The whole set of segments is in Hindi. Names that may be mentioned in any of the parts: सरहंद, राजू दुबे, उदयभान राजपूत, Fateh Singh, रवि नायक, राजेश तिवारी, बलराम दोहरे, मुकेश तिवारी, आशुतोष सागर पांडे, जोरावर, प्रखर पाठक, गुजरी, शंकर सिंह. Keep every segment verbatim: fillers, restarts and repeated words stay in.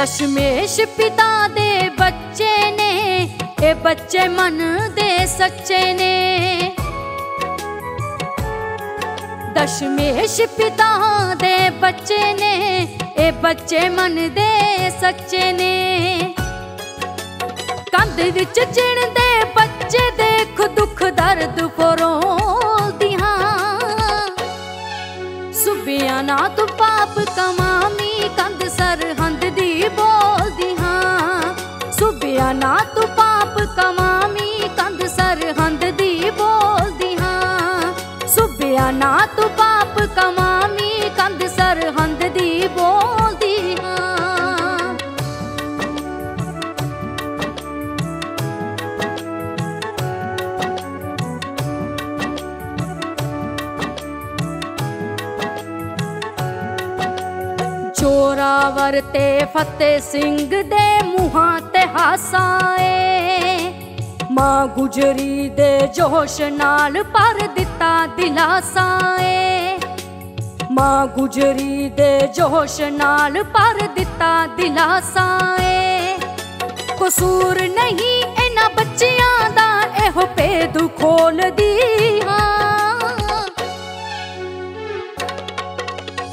दशमेश पिता दे बच्चे ने, ए बच्चे मन दे सच्चे ने। दशमेश पिता दे बच्चे ने, ए बच्चे मन दे सच्चे ने। कंध विच चिणदे बच्चे देख दुख दर्द फरोलदी हां। सुबिया ना तू पाप कमामी कंध सरहंद दी बोलदी हां। सुबिया ना तू पाप कमामी कंध सरहंद दी बोलदी हां। सुबिया ना तू पाप कमामी कंध सरहंद दी बोलदी हां। जोरावर ते फतेह सिंह दे मुहां ते हासा ए, मां गुजरी दे जोश नाल पर दिता दिलासा ए। मां गुजरी दे जोश नाल पर दिता दिलासा ए। कसूर नहीं इन्हां बच्चियां दा, एहो भेद खोल दी हां।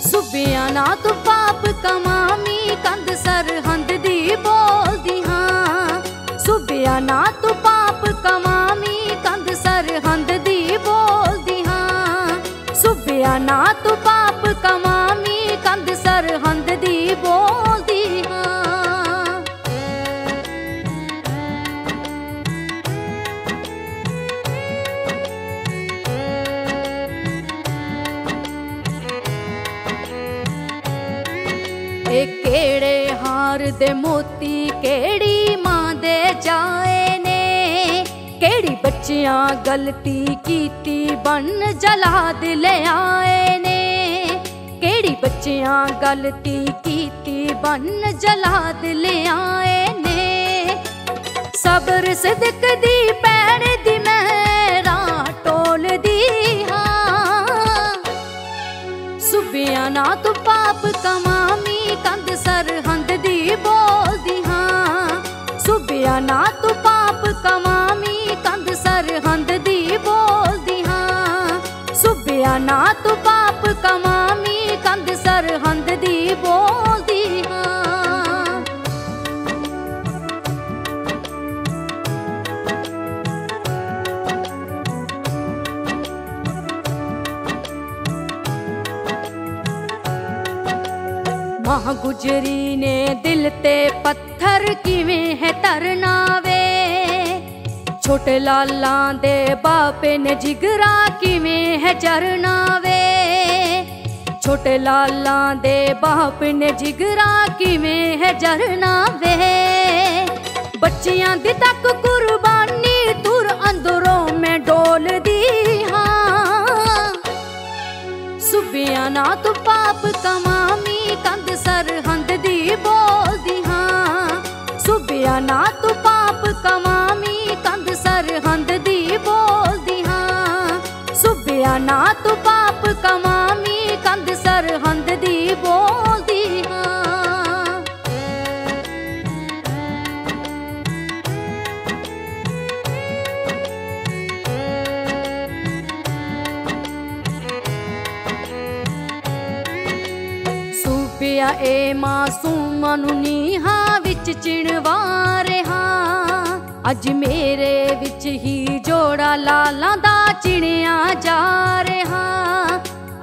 सुबिया ना तू पाप कमामी कंध सरहंद दी बोलदी हां। सुबिया ना तू पाप कमामी कंध सरहंद दी बोलदी हां। सुबिया ना तू पाप कमामी कंध सरहंद दी बोलदी हां। केड़े हार दे मोती केड़ी मां दे जाए ने, केड़ी बच्चियां गलती कीती बन जला दिले आए ने। केड़ी बच्चियां गलती कीती बन जला दिले आए ने। सबर सिदक दी पैण दी मेरा टोल दी हां। सुबिया ना तू पाप कमामी कंध सरहंद दी बोलदी हां। सुबिया ना तू पाप कमामी कंध सरहंद दी बोलदी हां। सुबिया ना तू पाप कमामी कंध सरहंद दी बोलदी हां। मां गुजरी ने दिल ते पत्थर किवें है तरना वे, छोटे लाला दे बापे ने जिगरा किवें है जरना वे। छोटे लाला दे बाप ने जिगरा किवें है जरना वे। बच्चियां दी तक कुर्बानी दूर अंदरों में डोल दी हां। सुबिया ना तू पाप कमामी कंध सरहंद दी बोलदी हां। सुबिया ना तू पाप कमामी कंध सरहंद दी बोलदी हां। सुबिया ना तू पाप कमामी कंध सरहंद दी बोलदी हां। सुबिया ए मासूम नीहा विच चिणवार हां। अज मेरे विच ही जोड़ा लाला दा चिणिया जा रहा।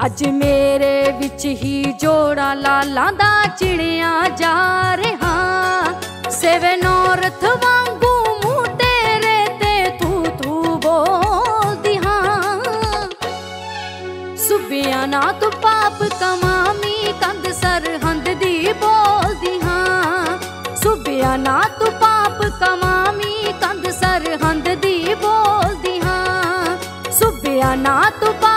अज मेरे विच ही जोड़ा लाला दा चिणिया जा रहा। सेवे नौरथ वांगू मुँह तेरे ते तू तू बोलदी हां। सुबिया ना तू पाप कमामी कंध सरहंद दी बोलदी हां। सुबिया ना तू पाप कमामी कंध सरहंद दी बोलदी हां। सुबिया ना तू